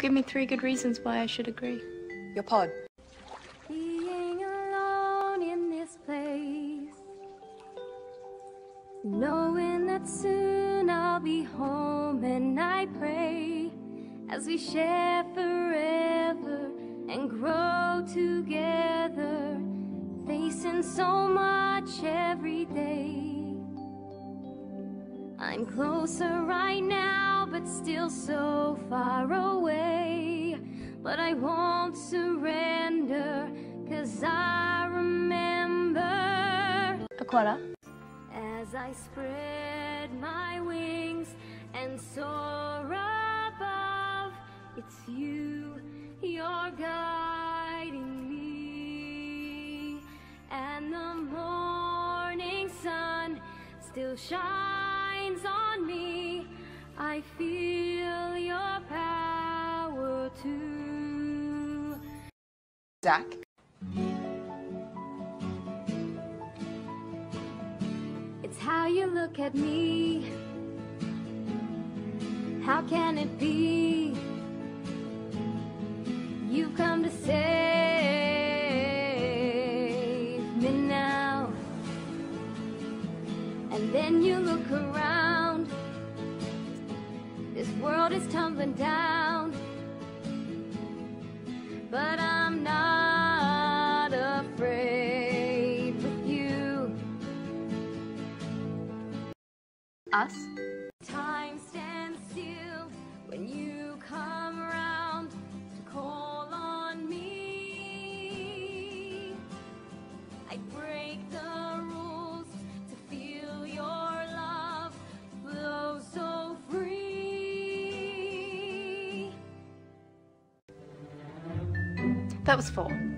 Give me 3 good reasons why I should agree. Your pod. Being alone in this place, knowing that soon I'll be home, and I pray as we share forever and grow together, facing so much every day. I'm closer right now, but still so far away. But I won't surrender, 'cause I remember Aquara. As I spread my wings and soar above, it's you, you're guiding me. And the morning sun still shines on me. I feel your power too. Zach. It's how you look at me. How can it be? You've come to save me now, and then you look around. This world is tumbling down, but I'm not afraid with you. Us. Time stands still when you come around to call on me. I break the rules to feel your love flow so free. That was 4.